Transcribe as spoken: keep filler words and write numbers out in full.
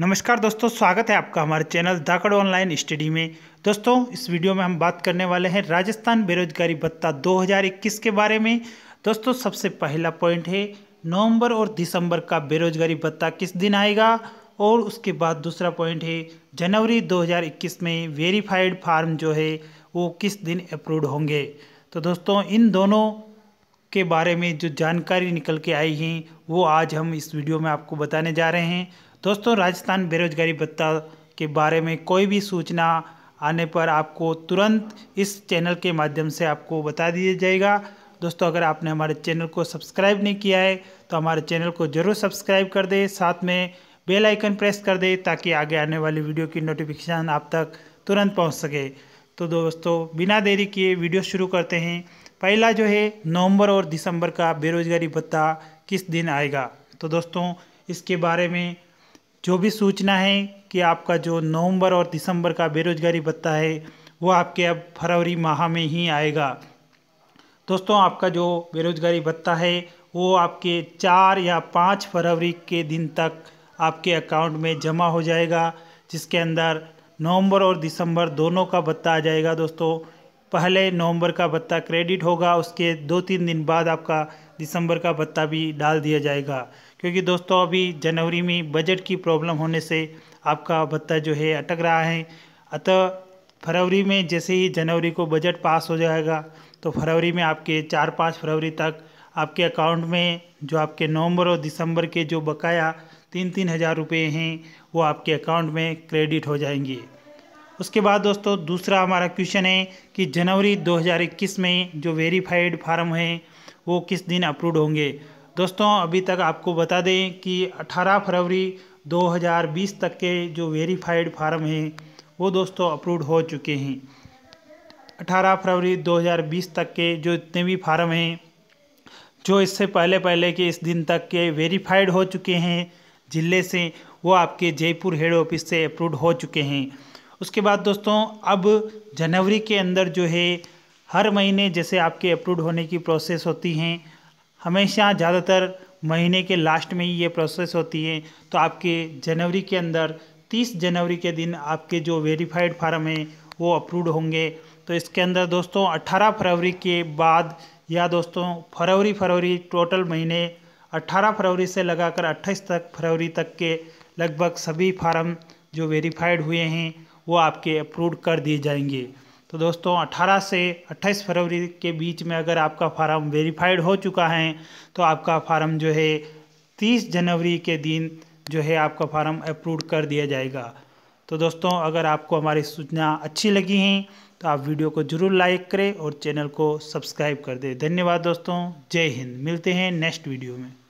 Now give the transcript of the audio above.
नमस्कार दोस्तों, स्वागत है आपका हमारे चैनल धाकड़ ऑनलाइन स्टडी में। दोस्तों, इस वीडियो में हम बात करने वाले हैं राजस्थान बेरोजगारी भत्ता दो हज़ार इक्कीस के बारे में। दोस्तों, सबसे पहला पॉइंट है नवंबर और दिसंबर का बेरोजगारी भत्ता किस दिन आएगा, और उसके बाद दूसरा पॉइंट है जनवरी दो हज़ार इक्कीस में वेरीफाइड फार्म जो है वो किस दिन अप्रूव्ड होंगे। तो दोस्तों, इन दोनों के बारे में जो जानकारी निकल के आई है वो आज हम इस वीडियो में आपको बताने जा रहे हैं। दोस्तों, राजस्थान बेरोजगारी भत्ता के बारे में कोई भी सूचना आने पर आपको तुरंत इस चैनल के माध्यम से आपको बता दिया जाएगा। दोस्तों, अगर आपने हमारे चैनल को सब्सक्राइब नहीं किया है तो हमारे चैनल को ज़रूर सब्सक्राइब कर दें, साथ में बेल आइकन प्रेस कर दें ताकि आगे आने वाली वीडियो की नोटिफिकेशन आप तक तुरंत पहुँच सके। तो दोस्तों, बिना देरी किए वीडियो शुरू करते हैं। पहला जो है नवंबर और दिसंबर का बेरोजगारी भत्ता किस दिन आएगा। तो दोस्तों, इसके बारे में जो भी सूचना है कि आपका जो नवंबर और दिसंबर का बेरोजगारी भत्ता है वो आपके अब फरवरी माह में ही आएगा। दोस्तों, आपका जो बेरोजगारी भत्ता है वो आपके चार या पाँच फरवरी के दिन तक आपके अकाउंट में जमा हो जाएगा, जिसके अंदर नवंबर और दिसंबर दोनों का भत्ता आ जाएगा। दोस्तों, पहले नवंबर का भत्ता क्रेडिट होगा, उसके दो तीन दिन बाद आपका दिसंबर का भत्ता भी डाल दिया जाएगा, क्योंकि दोस्तों अभी जनवरी में बजट की प्रॉब्लम होने से आपका भत्ता जो है अटक रहा है। अतः फरवरी में जैसे ही जनवरी को बजट पास हो जाएगा तो फरवरी में आपके चार पाँच फरवरी तक आपके अकाउंट में जो आपके नवंबर और दिसंबर के जो बकाया तीन तीन हज़ार रुपये हैं वो आपके अकाउंट में क्रेडिट हो जाएंगे। उसके बाद दोस्तों, दूसरा हमारा क्वेश्चन है कि जनवरी दो हज़ार इक्कीस में जो वेरीफाइड फार्म है वो किस दिन अप्रूव्ड होंगे। दोस्तों, अभी तक आपको बता दें कि अठारह फरवरी दो हज़ार बीस तक के जो वेरीफाइड फार्म हैं वो दोस्तों अप्रूव्ड हो चुके हैं। अठारह फरवरी दो हज़ार बीस तक के जो जितने भी फार्म हैं जो इससे पहले पहले के इस दिन तक के वेरीफाइड हो चुके हैं जिले से, वो आपके जयपुर हेड ऑफिस से अप्रूव्ड हो चुके हैं। उसके बाद दोस्तों, अब जनवरी के अंदर जो है हर महीने जैसे आपके अप्रूव्ड होने की प्रोसेस होती हैं, हमेशा ज़्यादातर महीने के लास्ट में ही ये प्रोसेस होती है। तो आपके जनवरी के अंदर तीस जनवरी के दिन आपके जो वेरीफाइड फार्म हैं वो अप्रूव्ड होंगे। तो इसके अंदर दोस्तों अठारह फरवरी के बाद या दोस्तों फरवरी फरवरी टोटल महीने अठारह फरवरी से लगाकर अट्ठाईस तक फरवरी तक के लगभग सभी फार्म जो वेरीफाइड हुए हैं वो आपके अप्रूव कर दिए जाएंगे। तो दोस्तों, अठारह से अट्ठाईस फरवरी के बीच में अगर आपका फार्म वेरीफाइड हो चुका है तो आपका फार्म जो है तीस जनवरी के दिन जो है आपका फार्म अप्रूव कर दिया जाएगा। तो दोस्तों, अगर आपको हमारी सूचना अच्छी लगी है तो आप वीडियो को ज़रूर लाइक करें और चैनल को सब्सक्राइब कर दें। धन्यवाद दोस्तों, जय हिंद। मिलते हैं नेक्स्ट वीडियो में।